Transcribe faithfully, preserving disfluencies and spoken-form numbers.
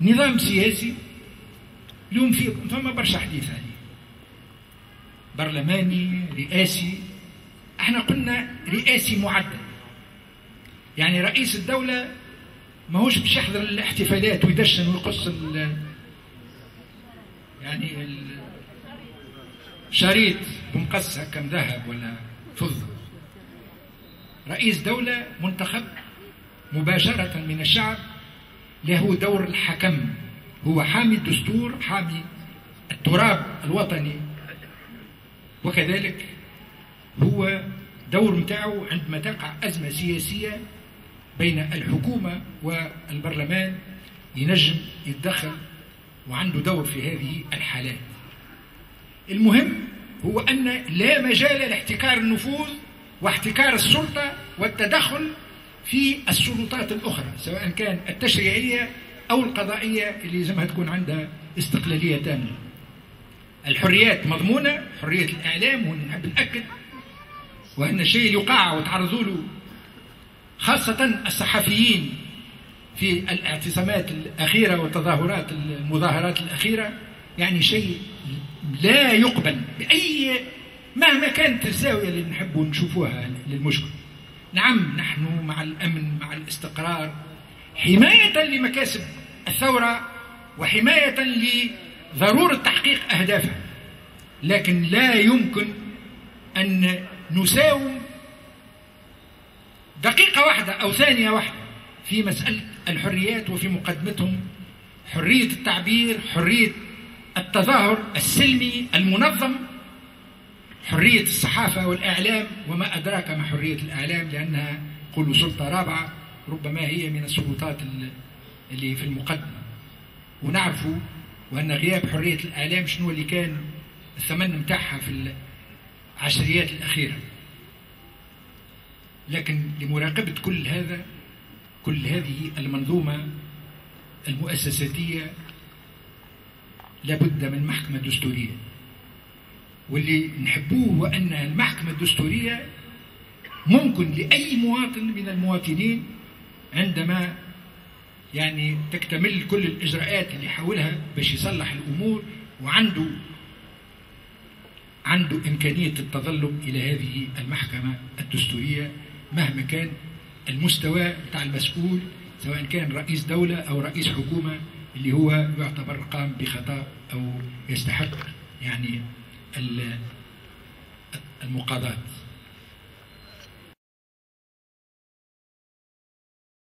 نظام سياسي. اليوم فيكم فما برشا حديث عليه، برلماني، رئاسي. احنا قلنا رئاسي معدل، يعني رئيس الدولة ماهوش باش يحضر الاحتفالات ويدشن ويقص يعني الشريط بمقص هكا ذهب ولا فضة. رئيس دولة منتخب مباشرة من الشعب، له دور الحكم، هو حامي الدستور، حامي التراب الوطني، وكذلك هو دور متاعه عندما تقع أزمة سياسية بين الحكومة والبرلمان ينجم يتدخل وعنده دور في هذه الحالات. المهم هو أن لا مجال لاحتكار النفوذ واحتكار السلطة والتدخل في السلطات الأخرى، سواء كان التشريعية أو القضائية اللي لازمها تكون عندها استقلالية تامة. الحريات مضمونة، حرية الإعلام، ونحب نأكد وأن الشيء اللي وقع وتعرضوا له خاصة الصحفيين في الاعتصامات الأخيرة والتظاهرات المظاهرات الأخيرة، يعني شيء لا يقبل بأي مهما كانت الزاوية اللي نحبوا نشوفوها للمشكل. نعم، نحن مع الأمن، مع الاستقرار، حماية لمكاسب الثورة وحماية لضرورة تحقيق أهدافها، لكن لا يمكن أن نساوم دقيقة واحدة أو ثانية واحدة في مسألة الحريات، وفي مقدمتهم حرية التعبير، حرية التظاهر السلمي المنظم، حرية الصحافة والإعلام، وما أدراك ما حرية الإعلام، لأنها قولوا سلطة رابعة، ربما هي من السلطات اللي في المقدمة. ونعرفوا وأن غياب حرية الإعلام شنو اللي كان الثمن متاعها في العشريات الأخيرة. لكن لمراقبة كل هذا، كل هذه المنظومة المؤسساتية، لابد من محكمة دستورية. واللي نحبوه هو أن المحكمة الدستورية ممكن لأي مواطن من المواطنين عندما يعني تكتمل كل الإجراءات اللي حاولها باش يصلح الأمور، وعنده عنده إمكانية التظلم إلى هذه المحكمة الدستورية مهما كان المستوى بتاع المسؤول، سواء كان رئيس دولة أو رئيس حكومة اللي هو يعتبر قام بخطأ أو يستحق يعني المقاضاة.